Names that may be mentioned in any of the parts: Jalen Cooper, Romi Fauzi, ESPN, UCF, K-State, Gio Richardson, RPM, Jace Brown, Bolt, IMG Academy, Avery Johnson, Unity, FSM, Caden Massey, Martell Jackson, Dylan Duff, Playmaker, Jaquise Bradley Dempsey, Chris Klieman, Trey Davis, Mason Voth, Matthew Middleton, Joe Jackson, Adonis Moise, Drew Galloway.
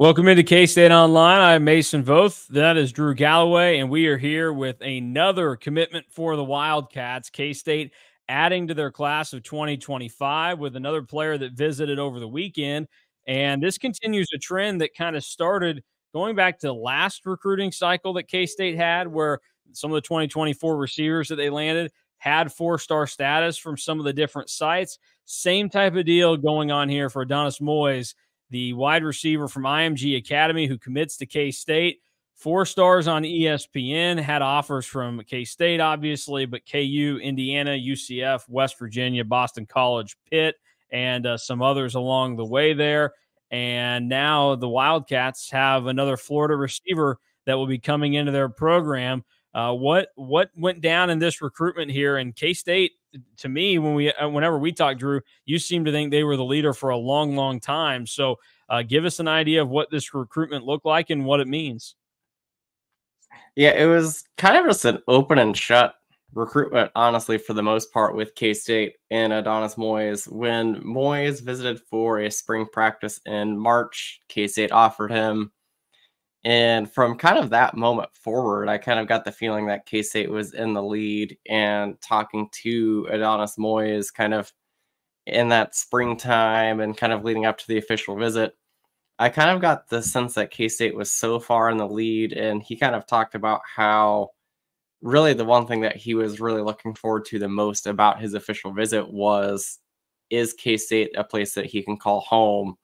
Welcome into K-State Online. I'm Mason Voth. That is Drew Galloway, and we are here with another commitment for the Wildcats. K-State adding to their class of 2025 with another player that visited over the weekend. And this continues a trend that kind of started going back to the last recruiting cycle that K-State had, where some of the 2024 receivers that they landed had four-star status from some of the different sites. Same type of deal going on here for Adonis Moise, the wide receiver from IMG Academy who commits to K-State. 4 stars on ESPN, had offers from K-State, obviously, but KU, Indiana, UCF, West Virginia, Boston College, Pitt, and some others along the way there. And now the Wildcats have another Florida receiver that will be coming into their program. What went down in this recruitment here? And K-State, to me, whenever we talk, Drew, you seem to think they were the leader for a long, long time. So give us an idea of what this recruitment looked like and what it means. Yeah, it was kind of just an open and shut recruitment, honestly, for the most part with K-State and Adonis Moise. When Moise visited for a spring practice in March, K-State offered him. And from kind of that moment forward, I kind of got the feeling that K-State was in the lead, and talking to Adonis Moise kind of in that springtime and kind of leading up to the official visit, I kind of got the sense that K-State was so far in the lead, and he kind of talked about how really the one thing that he was really looking forward to the most about his official visit was, is K-State a place that he can call home,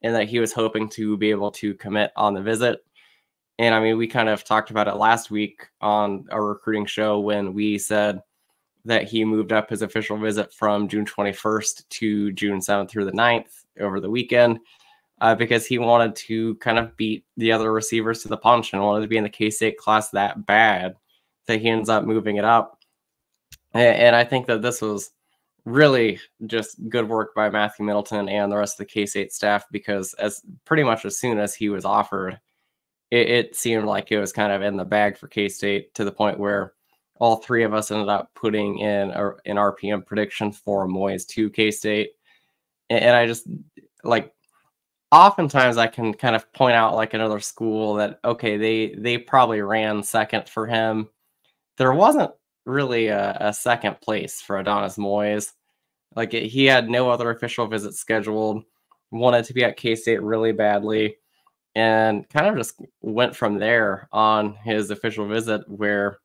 and that he was hoping to be able to commit on the visit. And I mean, we kind of talked about it last week on our recruiting show when we said that he moved up his official visit from June 21st to June 7th through the 9th over the weekend because he wanted to kind of beat the other receivers to the punch and wanted to be in the K-State class that bad that he ends up moving it up. And I think that this was really just good work by Matthew Middleton and the rest of the K-State staff, because as pretty much as soon as he was offered, it seemed like it was kind of in the bag for K-State, to the point where all three of us ended up putting in an RPM prediction for Moise to K-State. And I just, like, oftentimes I can kind of point out, like, another school that, okay, they probably ran second for him. There wasn't really a second place for Adonis Moise. Like, he had no other official visit scheduled, wanted to be at K-State really badly, and kind of just went from there on his official visit, where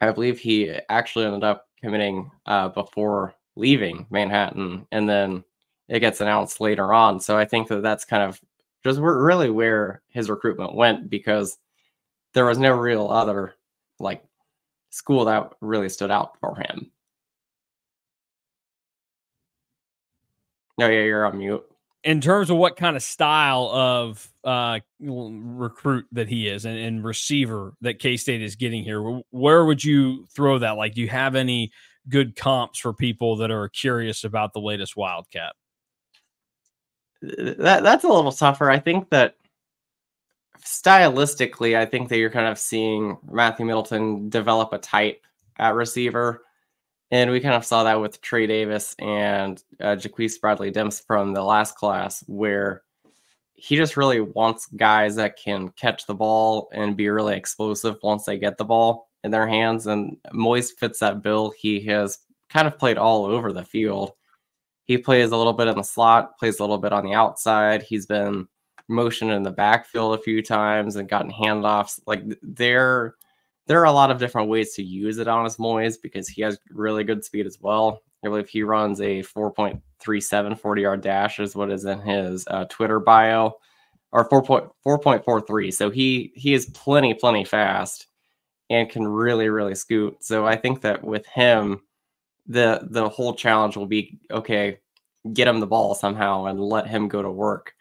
I believe he actually ended up committing before leaving Manhattan, and then it gets announced later on. So I think that that's kind of just really where his recruitment went, because there was no real other, like, school that really stood out for him. No, yeah, you're on mute. In terms of what kind of style of recruit that he is and receiver that K-State is getting here, where would you throw that? Like, do you have any good comps for people that are curious about the latest Wildcat? That's a little tougher. I think that stylistically, I think that you're kind of seeing Matthew Middleton develop a type at receiver. And we kind of saw that with Trey Davis and Jaquise Bradley Dempsey from the last class, where he just really wants guys that can catch the ball and be really explosive once they get the ball in their hands. And Moise fits that bill. He has kind of played all over the field. He plays a little bit in the slot, plays a little bit on the outside. He's been motioned in the backfield a few times and gotten handoffs. Like, there are a lot of different ways to use Adonis Moise, because he has really good speed as well. I believe he runs a 4.37 40-yard dash is what is in his Twitter bio, or 4.43. So he is plenty fast and can really scoot. So I think that with him, the whole challenge will be, okay, get him the ball somehow and let him go to work.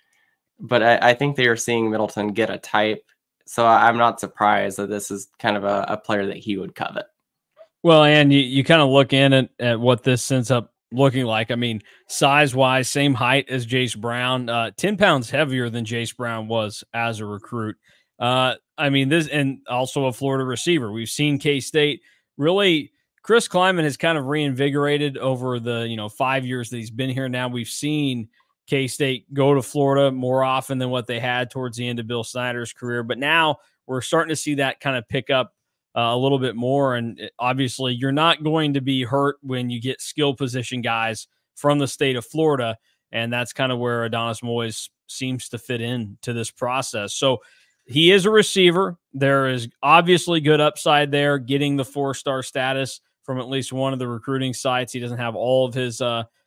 But I think they are seeing Middleton get a type. So I'm not surprised that this is kind of a player that he would covet. Well, and you kind of look in at what this ends up looking like. I mean, size-wise, same height as Jace Brown, 10 pounds heavier than Jace Brown was as a recruit. I mean, this, and also a Florida receiver. We've seen K-State really, Chris Klieman has kind of reinvigorated over the 5 years that he's been here now. We've seen K-State go to Florida more often than what they had towards the end of Bill Snyder's career. But now we're starting to see that kind of pick up a little bit more. And obviously you're not going to be hurt when you get skill position guys from the state of Florida. And that's kind of where Adonis Moise seems to fit into this process. So he is a receiver. There is obviously good upside there, getting the 4-star status from at least one of the recruiting sites. He doesn't have all of his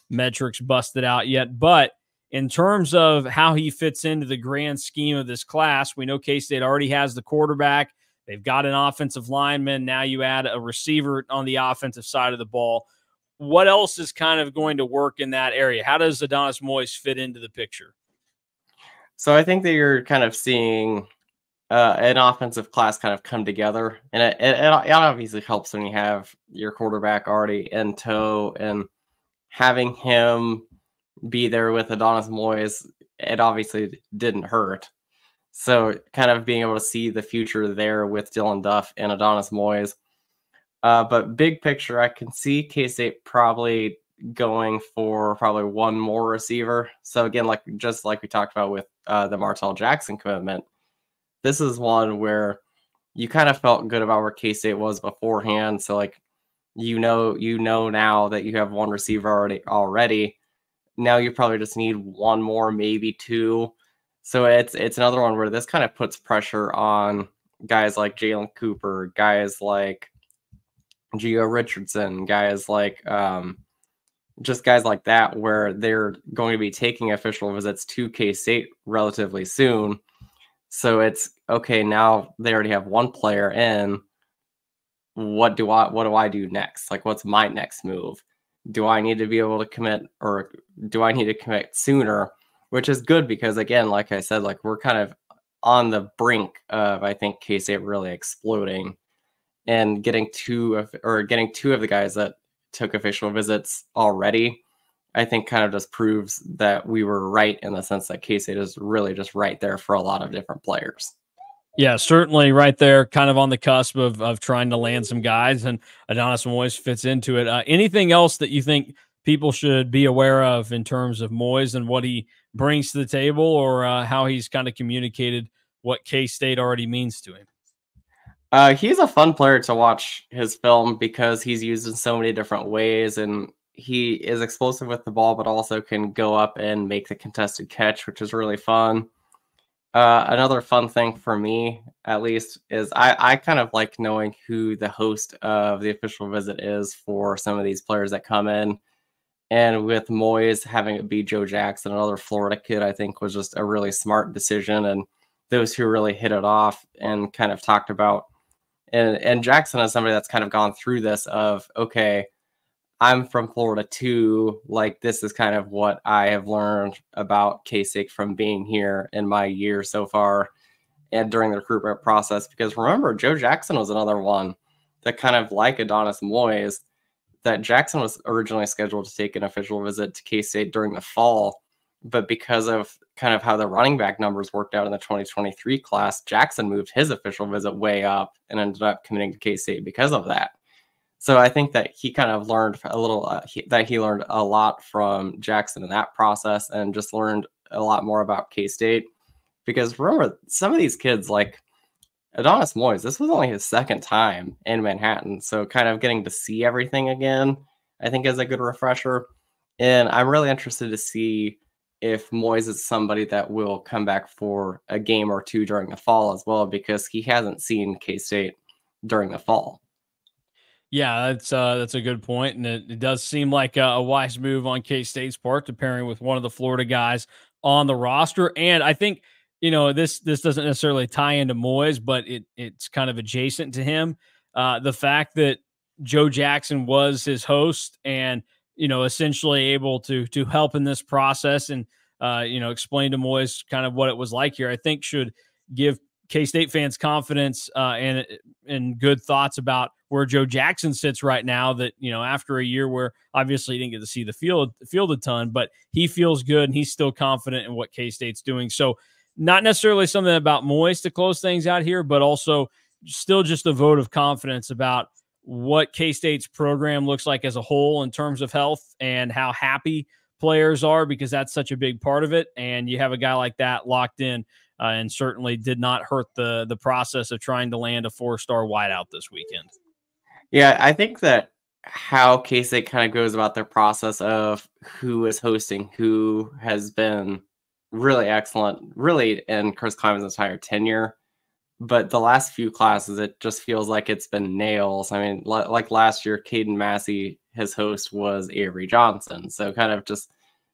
metrics busted out yet. But in terms of how he fits into the grand scheme of this class, we know K-State already has the quarterback. They've got an offensive lineman. Now you add a receiver on the offensive side of the ball. What else is kind of going to work in that area? How does Adonis Moise fit into the picture? So I think that you're kind of seeing an offensive class kind of come together. And it obviously helps when you have your quarterback already in tow, and having him be there with Adonis Moise, it obviously didn't hurt. So kind of being able to see the future there with Dylan Duff and Adonis Moise. But big picture, I can see K-State probably going for probably one more receiver. So again, just like we talked about with the Martell Jackson commitment, this is one where you kind of felt good about where K-State was beforehand. So like, you know now that you have one receiver already. Now you probably just need one more, maybe two. So it's another one where this kind of puts pressure on guys like Jalen Cooper, guys like Gio Richardson, guys like just guys like that, where they're going to be taking official visits to K-State relatively soon. So it's okay, now they already have one player in. What do I do next? Like, what's my next move? Do I need to be able to commit, or do I need to commit sooner? Which is good because, again, like I said, like we're kind of on the brink of, I think, K-State really exploding and getting two of the guys that took official visits already. I think kind of just proves that we were right in the sense that K-State is really just right there for a lot of different players. Yeah, certainly right there, kind of on the cusp of trying to land some guys, and Adonis Moise fits into it. Anything else that you think people should be aware of in terms of Moise and what he brings to the table, or how he's kind of communicated what K-State already means to him? He's a fun player to watch his film because he's used in so many different ways, and he is explosive with the ball, but also can go up and make the contested catch, which is really fun. Another fun thing for me, at least, is I kind of like knowing who the host of the official visit is for some of these players that come in. And with Moise having it be Joe Jackson, another Florida kid, I think was just a really smart decision. And those who really hit it off and kind of talked about. And Jackson is somebody that's kind of gone through this of, okay, I'm from Florida too. Like, this is kind of what I have learned about K-State from being here in my year so far and during the recruitment process. Because remember, Joe Jackson was another one that kind of like Adonis Moise, that Jackson was originally scheduled to take an official visit to K-State during the fall. But because of kind of how the running back numbers worked out in the 2023 class, Jackson moved his official visit way up and ended up committing to K-State because of that. So I think that he kind of learned a little, he learned a lot from Jackson in that process, and just learned a lot more about K-State. Because remember, some of these kids, like Adonis Moise, this was only his second time in Manhattan. So kind of getting to see everything again, I think, is a good refresher. And I'm really interested to see if Moise is somebody that will come back for a game or two during the fall as well, because he hasn't seen K-State during the fall. Yeah, that's a good point, and it does seem like a wise move on K-State's part to pairing with one of the Florida guys on the roster. And I think, you know, this doesn't necessarily tie into Moise, but it's kind of adjacent to him. The fact that Joe Jackson was his host and, you know, essentially able to help in this process and, you know, explain to Moise kind of what it was like here, I think should give K-State fans confidence and good thoughts about where Joe Jackson sits right now, that, you know, after a year where obviously he didn't get to see the field a ton, but he feels good and he's still confident in what K-State's doing. So not necessarily something about Moise to close things out here, but also still just a vote of confidence about what K-State's program looks like as a whole in terms of health and how happy players are, because that's such a big part of it. And you have a guy like that locked in, and certainly did not hurt the process of trying to land a four-star wideout this weekend. Yeah, I think that how K-State kind of goes about their process of who is hosting, who has been really excellent, really in Chris Kleiman's entire tenure. But the last few classes, it just feels like it's been nails. I mean, like last year, Caden Massey, his host was Avery Johnson. So kind of just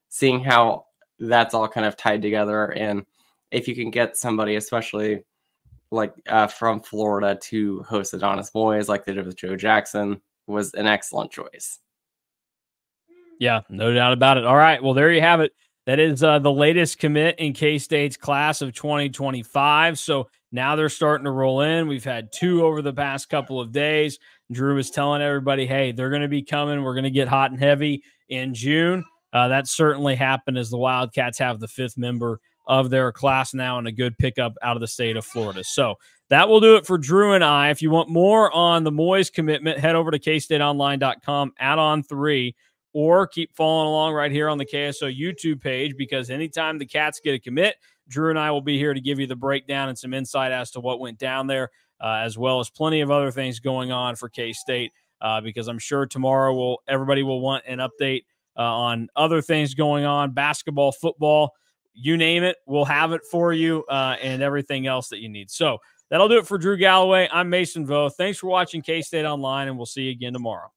seeing how that's all kind of tied together. And if you can get somebody, especially like from Florida, to host Adonis Moise, like they did with Joe Jackson, was an excellent choice. Yeah, no doubt about it. All right, well, there you have it. That is the latest commit in K-State's class of 2025. So now they're starting to roll in. We've had two over the past couple of days. Drew is telling everybody, hey, they're going to be coming. We're going to get hot and heavy in June. That certainly happened, as the Wildcats have the fifth member of their class now and a good pickup out of the state of Florida. So that will do it for Drew and I. If you want more on the Moise commitment, head over to kstateonline.com, add on 3, or keep following along right here on the KSO YouTube page, because anytime the Cats get a commit, Drew and I will be here to give you the breakdown and some insight as to what went down there, as well as plenty of other things going on for K-State, because I'm sure tomorrow everybody will want an update on other things going on, basketball, football, you name it, we'll have it for you, and everything else that you need. So that'll do it for Drew Galloway. I'm Mason Voth. Thanks for watching K-State Online, and we'll see you again tomorrow.